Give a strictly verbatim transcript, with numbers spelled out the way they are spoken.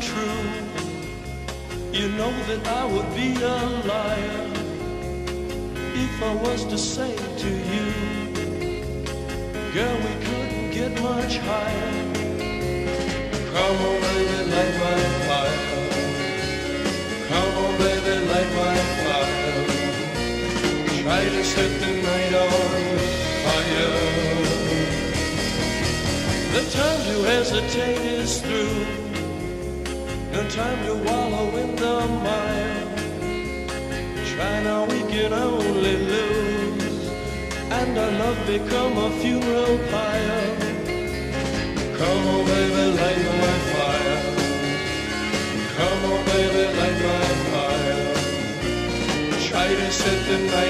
untrue, you know that I would be a liar if I was to say to you, girl, we couldn't get much higher. Come on, baby, light my fire. Come on, baby, light my fire. Try to set the night on fire. The time to hesitate is through. No time to wallow in the mire. Try now, we can only lose, and our love become a funeral pyre. Come on, baby, light my fire. Come on, baby, light my fire. Try to set the night